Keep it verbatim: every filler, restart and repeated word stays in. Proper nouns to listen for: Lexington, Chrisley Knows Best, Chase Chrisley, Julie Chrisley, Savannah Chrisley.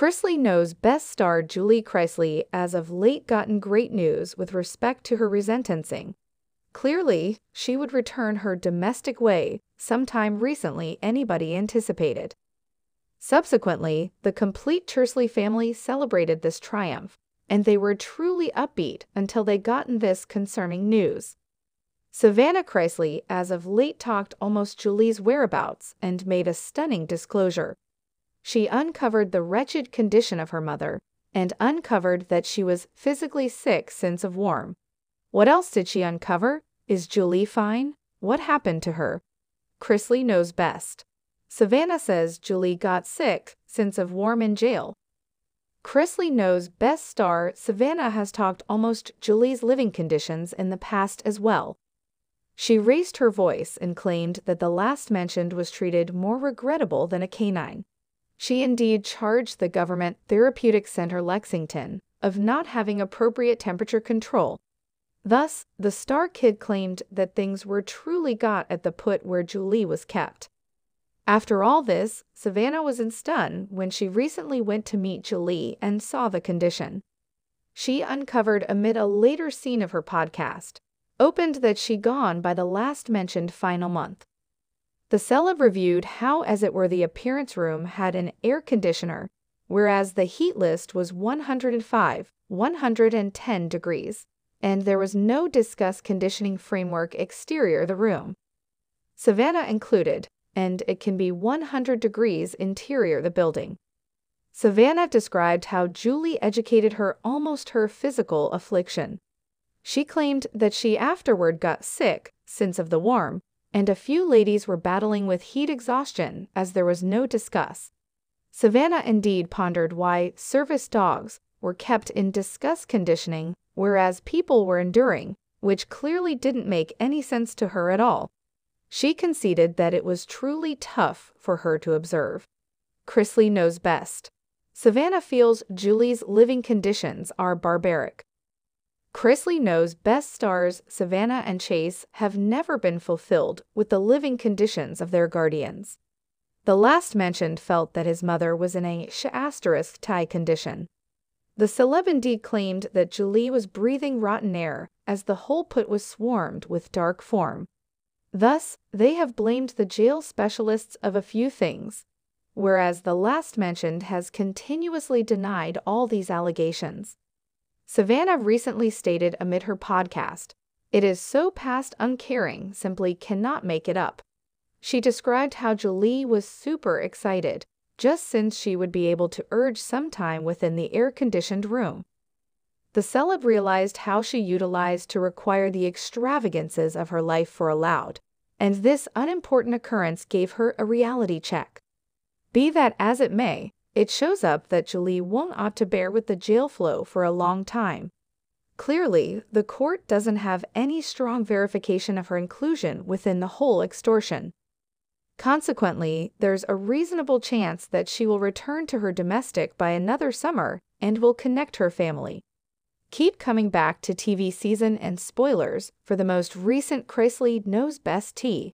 Chrisley Knows Best star Julie Chrisley has of late gotten great news with respect to her resentencing. Clearly, she would return her domestic way sometime recently anybody anticipated. Subsequently, the complete Chrisley family celebrated this triumph, and they were truly upbeat until they gotten this concerning news. Savannah Chrisley as of late talked almost Julie's whereabouts and made a stunning disclosure. She uncovered the wretched condition of her mother and uncovered that she was physically sick since of warm. What else did she uncover? Is Julie fine? What happened to her? Chrisley Knows Best. Savannah says Julie got sick since of warm in jail. Chrisley Knows Best star Savannah has talked almost Julie's living conditions in the past as well. She raised her voice and claimed that the last mentioned was treated more regrettable than a canine. She indeed charged the government therapeutic center Lexington of not having appropriate temperature control. Thus, the star kid claimed that things were truly got at the put where Julie was kept. After all this, Savannah was in stun when she recently went to meet Julie and saw the condition. She uncovered amid a later scene of her podcast, opened that she gone by the last mentioned final month. The celeb reviewed how as it were the appearance room had an air conditioner, whereas the heat list was one hundred five, one hundred ten degrees, and there was no discussed conditioning framework exterior the room. Savannah included, and it can be one hundred degrees interior the building. Savannah described how Julie educated her almost her physical affliction. She claimed that she afterward got sick, since of the warm, and a few ladies were battling with heat exhaustion as there was no discuss. Savannah indeed pondered why service dogs were kept in discuss conditioning, whereas people were enduring, which clearly didn't make any sense to her at all. She conceded that it was truly tough for her to observe. Chrisley Knows Best. Savannah feels Julie's living conditions are barbaric. Chrisley Knows Best stars Savannah and Chase have never been fulfilled with the living conditions of their guardians. The last mentioned felt that his mother was in a sh-asterisk tie condition. The celeb indeed claimed that Julie was breathing rotten air as the whole put was swarmed with dark form. Thus, they have blamed the jail specialists of a few things, whereas the last mentioned has continuously denied all these allegations. Savannah recently stated amid her podcast, "It is so past uncaring, simply cannot make it up." She described how Julie was super excited, just since she would be able to urge sometime within the air-conditioned room. The celeb realized how she utilized to require the extravagances of her life for allowed, and this unimportant occurrence gave her a reality check. Be that as it may, it shows up that Julie won't opt to bear with the jail flow for a long time. Clearly, the court doesn't have any strong verification of her inclusion within the whole extortion. Consequently, there's a reasonable chance that she will return to her domestic by another summer and will connect her family. Keep coming back to T V season and spoilers for the most recent Chrisley Knows Best tea.